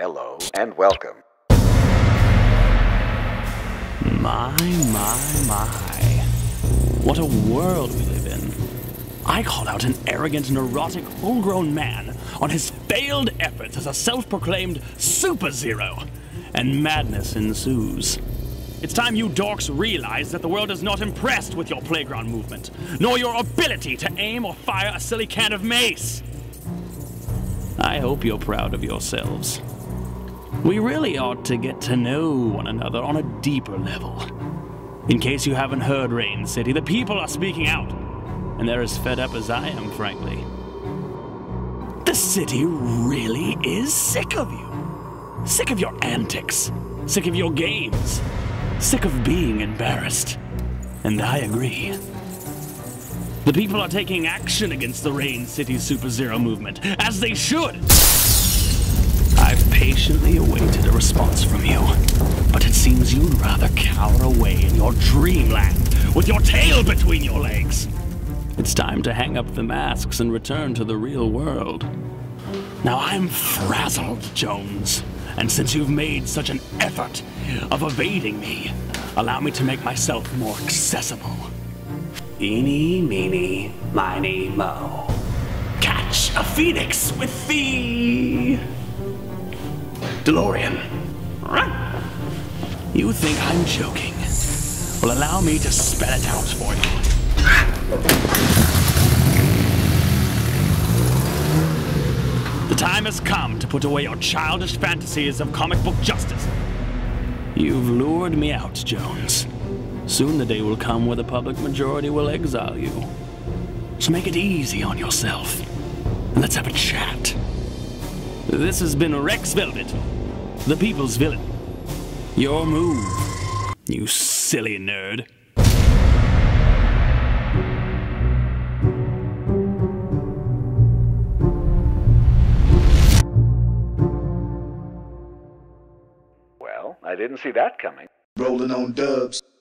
Hello and welcome. My. What a world we live in. I call out an arrogant, neurotic, full-grown man on his failed efforts as a self-proclaimed Super Zero, and madness ensues. It's time you dorks realize that the world is not impressed with your playground movement, nor your ability to aim or fire a silly can of mace. I hope you're proud of yourselves. We really ought to get to know one another on a deeper level. In case you haven't heard, Rain City, the people are speaking out, and they're as fed up as I am, frankly. The city really is sick of you. Sick of your antics. Sick of your games. Sick of being embarrassed. And I agree. The people are taking action against the Rain City Super Zero movement, as they should! I've patiently awaited a response from you, but it seems you'd rather cower away in your dreamland, with your tail between your legs! It's time to hang up the masks and return to the real world. Now I'm frazzled, Jones. And since you've made such an effort of evading me, allow me to make myself more accessible. Eeny, meeny, miny, moe. Catch a phoenix with the DeLorean. You think I'm joking? Well, allow me to spell it out for you. The time has come to put away your childish fantasies of comic book justice. You've lured me out, Jones. Soon the day will come where the public majority will exile you. So make it easy on yourself, and let's have a chat. This has been Rex Velvet, the people's villain. Your move, you silly nerd. Well, I didn't see that coming. Rolling on dubs.